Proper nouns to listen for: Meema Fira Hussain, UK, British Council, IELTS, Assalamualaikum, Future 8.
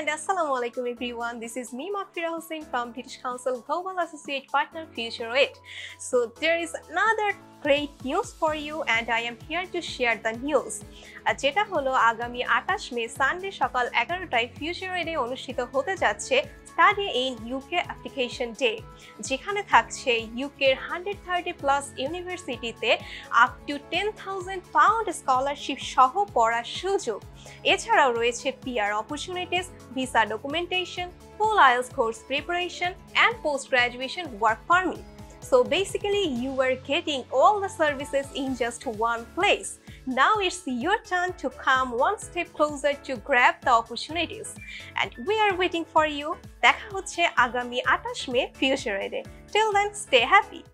and Assalamualaikum everyone. This is Meema Fira Hussain from British Council Global Associate Partner Future 8. So there is another great news for you and I am here to share the news. Jeta holo agami 28 May Sunday সকাল 11টায় Future 8 এ অনুষ্ঠিত হতে যাচ্ছে Study in UK Application Day, যেখানে থাকছে UK এর 130+ ইউনিভার্সিটিতে up to £10,000 scholarship সহ পড়ার সুযোগ। এছাড়াও রয়েছে PR opportunities, visa documentation, full IELTS course preparation and post graduation work permit. So basically, you are getting all the services in just one place. Now it's your turn to come one step closer to grab the opportunities. And we are waiting for you. Dekha hocche agami 28 May Future 8. Till then, stay happy.